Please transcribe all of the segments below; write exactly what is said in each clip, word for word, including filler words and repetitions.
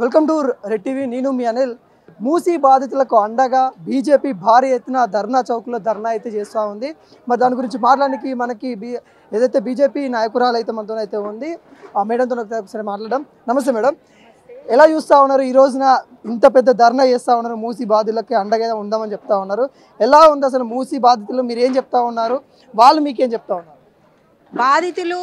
Welcome to red TV నేను మీ అనిల్ మూసీ బాధితులకు అండగా బీజేపీ భారీ ఎత్తున ధర్నా చౌక్లో ధర్నా అయితే చేస్తూ ఉంది మరి దాని గురించి మాట్లాడడానికి మనకి ఏదైతే బీజేపీ నాయకురాలు అయితే మనతో అయితే ఉంది ఆ మేడంతో ఒకసారి మాట్లాడడం నమస్తే మేడం ఎలా చూస్తా ఉన్నారు ఈ రోజున ఇంత పెద్ద ధర్నా చేస్తా ఉన్నారు మూసీ బాధితులకు అండగా ఉందామని చెప్తా ఉన్నారు ఎలా ఉంది అసలు మూసీ బాధితులు మీరు ఏం చెప్తా ఉన్నారు వాళ్ళు మీకేం చెప్తా ఉన్నారు బాధితులు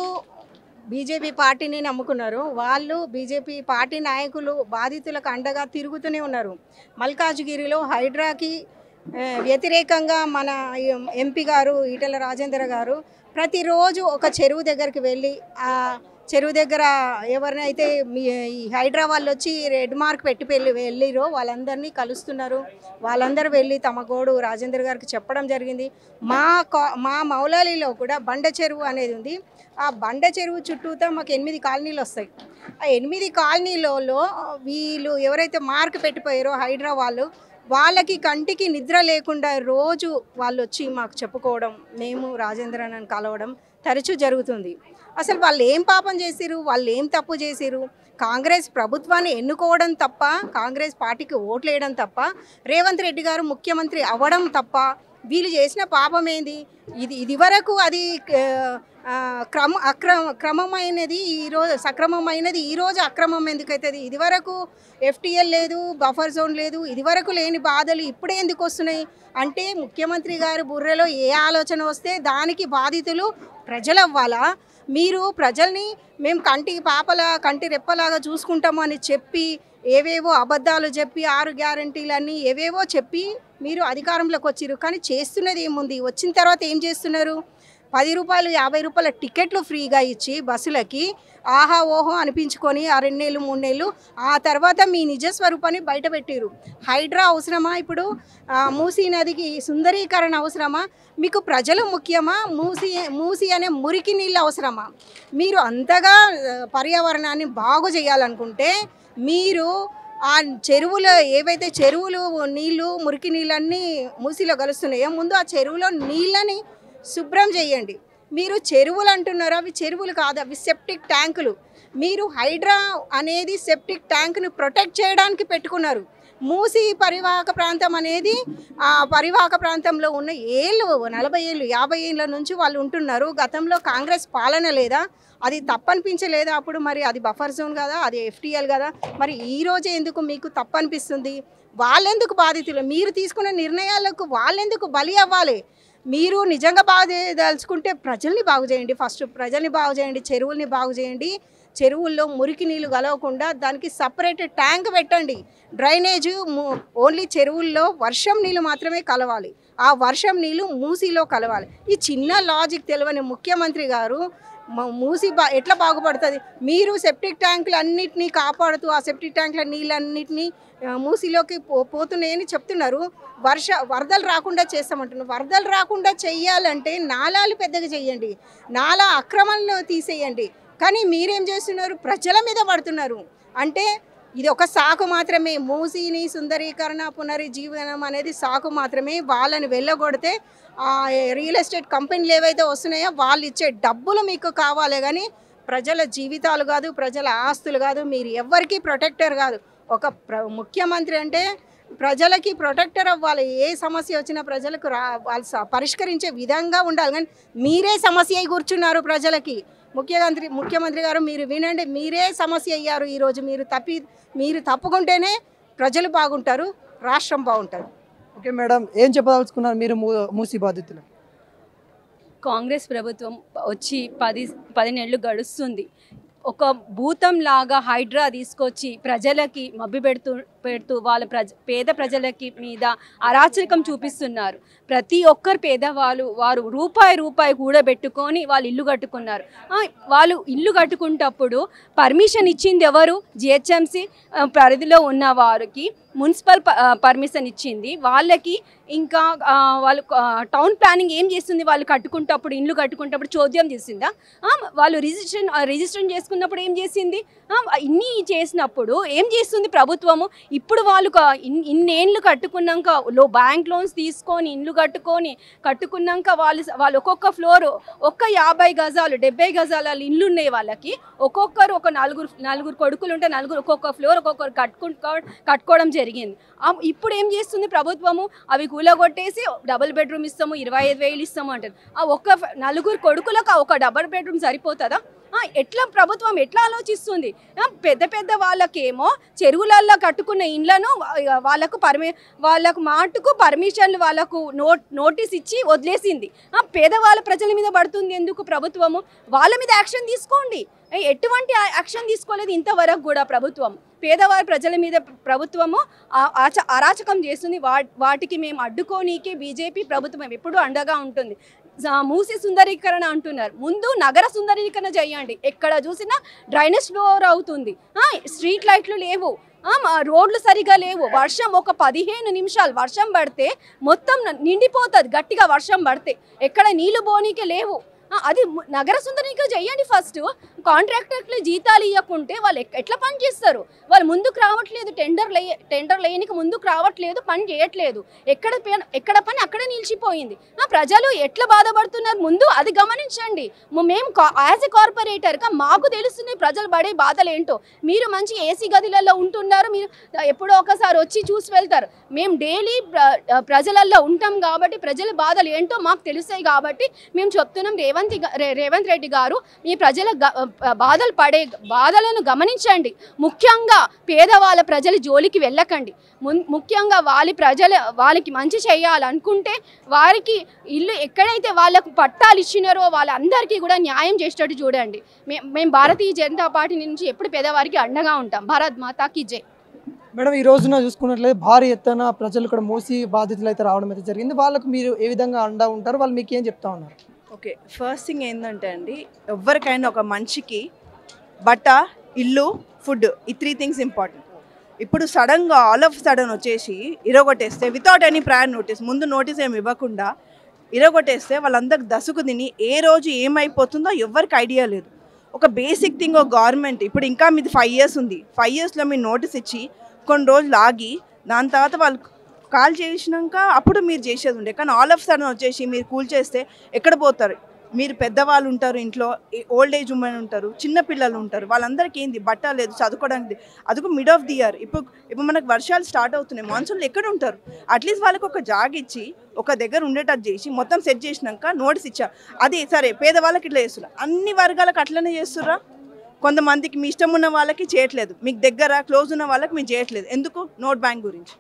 బీజేపీ పార్టీని నమ్ముకున్నారు వాళ్ళు బీజేపీ పార్టీ నాయకులు బాధితులకు అండగా తిరుగుతూనే ఉన్నారు మల్కాజ్గిరిలో హైడ్రాకి వ్యతిరేకంగా మన ఎంపీ గారు ఈటెల రాజేందర్ గారు ప్రతిరోజు ఒక చెరువు దగ్గరికి వెళ్ళి ఆ చెరువు దగ్గర ఎవరినైతే మీ హైడ్రా వాళ్ళు వచ్చి రెడ్ మార్క్ పెట్టి వెళ్ళి వెళ్ళిరో వాళ్ళందరినీ కలుస్తున్నారు వాళ్ళందరూ వెళ్ళి తమ గోడు రాజేందర్ గారికి చెప్పడం జరిగింది మా మా మౌలాలీలో కూడా బండ చెరువు అనేది ఉంది ఆ బండ చెరువు చుట్టూతో మాకు ఎనిమిది కాలనీలు వస్తాయి ఆ ఎనిమిది కాలనీలలో వీళ్ళు ఎవరైతే మార్క్ పెట్టిపోయారో హైడ్రా వాళ్ళు వాళ్ళకి కంటికి నిద్ర లేకుండా రోజు వాళ్ళు వచ్చి మాకు చెప్పుకోవడం మేము రాజేంద్ర అన్నని కలవడం తరచూ జరుగుతుంది అసలు వాళ్ళు ఏం పాపం చేసిరు వాళ్ళు ఏం తప్పు చేసిరు కాంగ్రెస్ ప్రభుత్వాన్ని ఎన్నుకోవడం తప్ప కాంగ్రెస్ పార్టీకి ఓట్లు వేయడం తప్ప రేవంత్ రెడ్డి గారు ముఖ్యమంత్రి అవ్వడం తప్ప వీళ్ళు చేసిన పాపం ఏంది ఇది ఇది వరకు అది క్రమ అక్రమ క్రమమైనది ఈరోజు సక్రమమైనది ఈరోజు అక్రమం ఎందుకైతుంది ఇది వరకు ఎఫ్టీఎల్ లేదు బఫర్ జోన్ లేదు ఇది వరకు లేని బాధలు ఇప్పుడే ఎందుకు వస్తున్నాయి అంటే ముఖ్యమంత్రి గారి బుర్రలో ఏ ఆలోచన వస్తే దానికి బాధితులు ప్రజలు అవ్వాలా మీరు ప్రజల్ని మేము కంటి పాపలా కంటి రెప్పలాగా చూసుకుంటాము అని చెప్పి ఏవేవో అబద్ధాలు చెప్పి ఆరు గ్యారంటీలన్నీ ఏవేవో చెప్పి మీరు అధికారంలోకి వచ్చిరు కానీ చేస్తున్నది ఏముంది వచ్చిన తర్వాత ఏం చేస్తున్నారు పది రూపాయలు యాభై రూపాయల టికెట్లు ఫ్రీగా ఇచ్చి బస్సులకి ఆహా ఓహో అనిపించుకొని ఆ రెండు నెలలు మూడు నెలలు ఆ తర్వాత మీ నిజస్వరూపాన్ని బయట పెట్టారు హైడ్రా అవసరమా ఇప్పుడు మూసీ నదికి సుందరీకరణ అవసరమా మీకు ప్రజలు ముఖ్యమా మూసీ మూసీ అనే మురికి నీళ్ళు అవసరమా మీరు అంతగా పర్యావరణాన్ని బాగు చేయాలనుకుంటే మీరు ఆ చెరువులో ఏవైతే చెరువులు నీళ్ళు మురికి నీళ్ళన్నీ మూసీలో కలుస్తున్నాయో ముందు ఆ చెరువులో నీళ్ళని శుభ్రం చేయండి మీరు చెరువులు అంటున్నారు అవి చెరువులు కాదు అవి సెప్టిక్ ట్యాంకులు మీరు హైడ్రా అనేది సెప్టిక్ ట్యాంక్ను ప్రొటెక్ట్ చేయడానికి పెట్టుకున్నారు మూసీ పరివాహక ప్రాంతం అనేది ఆ పరివాహక ప్రాంతంలో ఉన్న ఏళ్ళు నలభై ఏళ్ళు యాభై ఏళ్ళ నుంచి వాళ్ళు ఉంటున్నారు గతంలో కాంగ్రెస్ పాలన లేదా అది తప్పనిపించలేదా అప్పుడు మరి అది బఫర్ జోన్ కదా అది ఎఫ్టీఎల్ కదా మరి ఈరోజు ఎందుకు మీకు తప్పనిపిస్తుంది వాళ్ళెందుకు బాధితులు మీరు తీసుకున్న నిర్ణయాలకు వాళ్ళెందుకు బలి అవ్వాలి మీరు నిజంగా బాగు దలుచుకుంటే ప్రజల్ని బాగు చేయండి ఫస్ట్ ప్రజల్ని బాగు చేయండి చెరువుల్ని బాగు చేయండి చెరువుల్లో మురికి నీళ్ళు కలవకుండా దానికి సపరేట్ ట్యాంక్ పెట్టండి డ్రైనేజ్ ఓన్లీ చెరువుల్లో వర్షం నీళ్ళు మాత్రమే కలవాలి ఆ వర్షం నీళ్ళు మూసీలో కలవాలి ఈ చిన్న లాజిక్ తెలియని ముఖ్యమంత్రి గారు మూసి బా ఎట్లా బాగుపడుతుంది మీరు సెప్టిక్ ట్యాంకులు అన్నింటినీ కాపాడుతూ ఆ సెప్టిక్ ట్యాంకుల నీళ్ళన్నింటినీ మూసిలోకి పో పోతున్నాయని చెప్తున్నారు వర్ష వరదలు రాకుండా చేస్తామంటున్నారు వరదలు రాకుండా చెయ్యాలంటే నాలాలు పెద్దగా చేయండి నాలా అక్రమంలో తీసేయండి కానీ మీరేం చేస్తున్నారు ప్రజల మీద పడుతున్నారు అంటే ఇది ఒక సాకు మాత్రమే మూసీని సుందరీకరణ పునరుజ్జీవనం అనేది సాకు మాత్రమే వాళ్ళని వెళ్ళగొడితే ఆ రియల్ ఎస్టేట్ కంపెనీలు ఏవైతే వస్తున్నాయో వాళ్ళు ఇచ్చే డబ్బులు మీకు కావాలి కానీ ప్రజల జీవితాలు కాదు ప్రజల ఆస్తులు కాదు మీరు ఎవరికీ ప్రొటెక్టర్ కాదు ఒక ముఖ్యమంత్రి అంటే ప్రజలకి ప్రొటెక్టర్ అవ్వాలి ఏ సమస్య వచ్చినా ప్రజలకు రా వాళ్ళు పరిష్కరించే విధంగా ఉండాలి కానీ మీరే సమస్య అయి కూర్చున్నారు ప్రజలకి ముఖ్యమంత్రి ముఖ్యమంత్రి గారు మీరు వినండి మీరే సమస్య అయ్యారు ఈరోజు మీరు తప్పి మీరు తప్పుకుంటేనే ప్రజలు బాగుంటారు రాష్ట్రం బాగుంటుంది ఓకే మేడం ఏం చెప్పదలుచుకున్నారు మీరు మూసీ బాధితులు కాంగ్రెస్ ప్రభుత్వం వచ్చి పది పది నెలలు గడుస్తుంది ఒక భూతంలాగా హైడ్రా తీసుకొచ్చి ప్రజలకి మబ్బి పెడుతూ పెడుతూ వాళ్ళ ప్రజ పేద ప్రజలకి మీద అరాచకం చూపిస్తున్నారు ప్రతి ఒక్కరు పేదవాళ్ళు వారు రూపాయి రూపాయి కూడబెట్టుకొని వాళ్ళు ఇల్లు కట్టుకున్నారు వాళ్ళు ఇల్లు కట్టుకునేటప్పుడు పర్మిషన్ ఇచ్చింది ఎవరు జిహెచ్ఎంసీ పరిధిలో ఉన్న వారికి మున్సిపల్ పర్మిషన్ ఇచ్చింది వాళ్ళకి ఇంకా వాళ్ళు టౌన్ ప్లానింగ్ ఏం చేస్తుంది వాళ్ళు కట్టుకుంటప్పుడు ఇల్లు కట్టుకునేటప్పుడు చోద్యం చేసిందా వాళ్ళు రిజిస్ట్రేషన్ రిజిస్ట్రేషన్ చేసుకున్నప్పుడు ఏం చేసింది ఇన్ని చేసినప్పుడు ఏం చేస్తుంది ప్రభుత్వము ఇప్పుడు వాళ్ళు ఇన్నేళ్ళు కట్టుకున్నాక లో బ్యాంక్ లోన్స్ తీసుకొని ఇల్లు కట్టుకొని కట్టుకున్నాక వాళ్ళు వాళ్ళు ఒక్కొక్క ఫ్లోర్ ఒక్క యాభై గజాలు డెబ్బై గజాల ఇల్లు ఉన్నాయి వాళ్ళకి. ఒక్కొక్కరు ఒక నలుగురు నలుగురు కొడుకులు ఉంటే నలుగురు ఒక్కొక్క ఫ్లోర్ ఒక్కొక్కరు కట్టుకు కట్టుకోవడం జరిగింది. ఇప్పుడు ఏం చేస్తుంది ప్రభుత్వము, అవి కూలగొట్టేసి డబుల్ బెడ్రూమ్ ఇస్తాము ఇరవై ఐదు వేలు ఇస్తాము అంటారు. ఆ ఒక్క నలుగురు కొడుకులకు ఒక డబుల్ బెడ్రూమ్ సరిపోతుందా? ఎట్లా ప్రభుత్వం ఎట్లా ఆలోచిస్తుంది? పెద్ద పెద్ద వాళ్ళకేమో చెరువులల్లో కట్టుకున్న ఇండ్లను వాళ్ళకు పర్మి వాళ్ళకు మాటకు పర్మిషన్లు వాళ్ళకు నో నోటీస్ ఇచ్చి వదిలేసింది. పేదవాళ్ళ ప్రజల మీద పడుతుంది ఎందుకు ప్రభుత్వము? వాళ్ళ మీద యాక్షన్ తీసుకోండి. ఎటువంటి యాక్షన్ తీసుకోలేదు ఇంతవరకు కూడా ప్రభుత్వం. పేదవారి ప్రజల మీద ప్రభుత్వము అరాచకం చేస్తుంది. వా వాటికి మేము అడ్డుకోనీకే బీజేపీ ప్రభుత్వం ఎప్పుడూ అండగా ఉంటుంది. మూసి సుందరీకరణ అంటున్నారు, ముందు నగర సుందరీకరణ చేయండి. ఎక్కడ చూసినా డ్రైనేజ్ ఫ్లోర్ అవుతుంది, స్ట్రీట్ లైట్లు లేవు, రోడ్లు సరిగా లేవు. వర్షం ఒక పదిహేను నిమిషాలు వర్షం పడితే మొత్తం నిండిపోతుంది. గట్టిగా వర్షం పడితే ఎక్కడ నీళ్లు బోనీకే లేవు. అది నగర సుందరీకరణ చేయండి ఫస్ట్. కాంట్రాక్టర్లు జీతాలు ఇవ్వకుంటే వాళ్ళు ఎట్లా పని చేస్తారు? వాళ్ళు ముందుకు రావట్లేదు, టెండర్ లే టెండర్ లేనికి ముందుకు రావట్లేదు, పని చేయట్లేదు. ఎక్కడ ఎక్కడ పని అక్కడ నిలిచిపోయింది. ప్రజలు ఎట్లా బాధపడుతున్నారు ముందు అది గమనించండి. మేము యాజ్ ఎ కార్పొరేటర్గా మాకు తెలుస్తుంది ప్రజలు పడే బాధలు ఏంటో. మీరు మంచి ఏసీ గదిలలో ఉంటున్నారు, మీరు ఎప్పుడో ఒకసారి వచ్చి చూసి వెళ్తారు. మేము డైలీ ప్రజలల్లో ఉంటాం కాబట్టి ప్రజల బాధలు ఏంటో మాకు తెలుస్తాయి. కాబట్టి మేము చెప్తున్నాం, రేవంత్ రేవంత్ రెడ్డి గారు మీ ప్రజల బాధలు పడే బాధలను గమనించండి. ముఖ్యంగా పేదవాళ్ళ ప్రజల జోలికి వెళ్ళకండి. ముఖ్యంగా వాళ్ళ ప్రజల వాళ్ళకి మంచి చేయాలనుకుంటే వారికి ఇల్లు ఎక్కడైతే వాళ్ళకు పట్టాలు ఇచ్చినారో వాళ్ళందరికీ కూడా న్యాయం చేసేటట్టు చూడండి. మే మేము భారతీయ జనతా పార్టీ నుంచి ఎప్పుడు పేదవారికి అండగా ఉంటాం. భారత్ మాతాకి జై. మేడం, ఈ రోజున చూసుకున్నట్లయితే భారీ ఎత్తున ప్రజలు ఇక్కడ మోసి బాధితులు అయితే రావడం అయితే జరిగింది. వాళ్ళకు మీరు ఏ విధంగా అండగా ఉంటారు? వాళ్ళు మీకు ఏం చెప్తా ఉన్నారు? ఓకే, ఫస్ట్ థింగ్ ఏంటంటే అండి, ఎవరికైనా ఒక మనిషికి బట్ట, ఇల్లు, ఫుడ్, ఈ త్రీ థింగ్స్ ఇంపార్టెంట్. ఇప్పుడు సడన్గా ఆల్ ఆఫ్ సడన్ వచ్చేసి ఇరగొట్టేస్తే వితౌట్ ఎనీ ప్రయర్ నోటీస్, ముందు నోటీస్ ఏమి ఇవ్వకుండా ఇరగొట్టేస్తే వాళ్ళందరికి దసుకు తిని ఏ రోజు ఏమైపోతుందో ఎవరికి ఐడియా లేదు. ఒక బేసిక్ థింగ్ ఒక గవర్నమెంట్, ఇప్పుడు ఇంకా మీది ఫైవ్ ఇయర్స్ ఉంది, ఫైవ్ ఇయర్స్లో మీరు నోటీస్ ఇచ్చి కొన్ని రోజులు ఆగి దాని తర్వాత వాళ్ళు కాల్ చేసినాక అప్పుడు మీరు చేసేది ఉండే. కానీ ఆల్ ఆఫ్ సడన్ వచ్చేసి మీరు కూల్ చేస్తే ఎక్కడ పోతారు? మీరు పెద్దవాళ్ళు ఉంటారు, ఇంట్లో ఓల్డ్ ఏజ్ ఉమెన్ ఉంటారు, చిన్నపిల్లలు ఉంటారు, వాళ్ళందరికీ ఏంది బట్ట లేదు, చదువుకోవడానికి. అదిగో మిడ్ ఆఫ్ ది ఇయర్, ఇప్పుడు ఇప్పుడు మనకు వర్షాలు స్టార్ట్ అవుతున్నాయి, మాన్సూన్లు ఎక్కడ ఉంటారు? అట్లీస్ట్ వాళ్ళకి ఒక జాగ్ ఇచ్చి ఒక దగ్గర ఉండేటట్టు చేసి మొత్తం సెట్ చేసినాక నోటీస్ ఇచ్చారు. అది సరే, పేదవాళ్ళకి ఇట్లా చేస్తున్నారు, అన్ని వర్గాలకు అట్లనే చేస్తుర్రా. కొంతమందికి మీ ఇష్టం ఉన్న వాళ్ళకి చేయట్లేదు, మీకు దగ్గర క్లోజ్ ఉన్న వాళ్ళకి మీరు చేయట్లేదు. ఎందుకు? నోట్ బ్యాంక్ గురించి,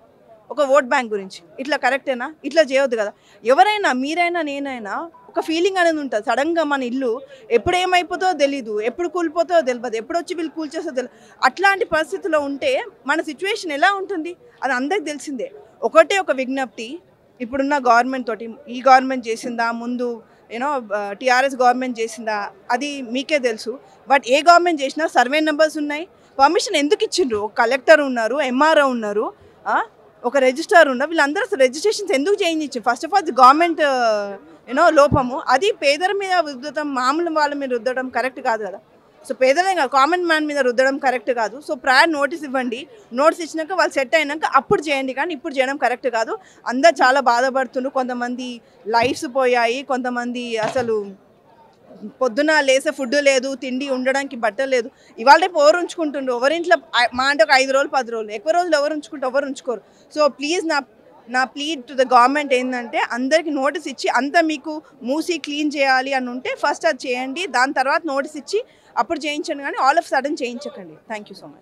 ఒక ఓట్ బ్యాంక్ గురించి. ఇట్లా కరెక్టేనా? ఇట్లా చేయొద్దు కదా. ఎవరైనా, మీరైనా నేనైనా, ఒక ఫీలింగ్ అనేది ఉంటుంది. సడన్గా మన ఇల్లు ఎప్పుడు ఏమైపోతుందో తెలియదు, ఎప్పుడు కూలిపోతుందో తెలియదు, ఎప్పుడు వచ్చి వీళ్ళు కూల్చేస్తో తెలియదు. అట్లాంటి పరిస్థితుల్లో ఉంటే మన సిచ్యువేషన్ ఎలా ఉంటుంది? అది అందరికి తెలిసిందే. ఒకటే ఒక విజ్ఞప్తి, ఇప్పుడున్న గవర్నమెంట్ తోటి, ఈ గవర్నమెంట్ చేసిందా, ముందు యూనో టీఆర్ఎస్ గవర్నమెంట్ చేసిందా, అది మీకే తెలుసు. బట్ ఏ గవర్నమెంట్ చేసినా సర్వే నెంబర్స్ ఉన్నాయి. పర్మిషన్ ఎందుకు ఇచ్చిండ్రు? ఒక కలెక్టర్ ఉన్నారు, ఎంఆర్ఓ ఉన్నారు, ఒక రిజిస్టర్ ఉన్న వీళ్ళందరూ అసలు రిజిస్ట్రేషన్స్ ఎందుకు చేంజ్ ఇచ్చారు? First of all government you know లోపము. అది పేదల మీద రుద్దడం, మామూలు వాళ్ళ మీద రుద్దడం కరెక్ట్ కాదు కదా. సో పేదలే కాదు, కామన్ మ్యాన్ మీద రుద్దడం కరెక్ట్ కాదు. సో ప్రయర్ నోటీస్ ఇవ్వండి, నోటీస్ ఇచ్చినాక వాళ్ళు సెట్ అయినాక అప్పుడు చేయండి, కానీ ఇప్పుడు చేయడం కరెక్ట్ కాదు. అందరు చాలా బాధపడుతున్నారు, కొంతమంది లైఫ్స్ పోయాయి, కొంతమంది అసలు పొద్దున లేసే ఫుడ్ లేదు, తిండి ఉండడానికి బట్ట లేదు. ఇవాళ రేపు ఎవరు ఉంచుకుంటుండ్రు? ఎవరింట్లో మా అంటే ఒక ఐదు రోజులు పది రోజులు, ఎక్కువ రోజులు ఎవరు ఉంచుకుంటే ఎవరు ఉంచుకోరు. సో ప్లీజ్, నా నా ప్లీడ్ టు ద గవర్నమెంట్ ఏంటంటే అందరికీ నోటీస్ ఇచ్చి, అంతా మీకు మూసి క్లీన్ చేయాలి అని ఉంటే ఫస్ట్ అది చేయండి, దాని తర్వాత నోటీస్ ఇచ్చి అప్పుడు చేయించండి, కానీ ఆల్ ఆఫ్ సడన్ చేయించకండి. Thank you so much.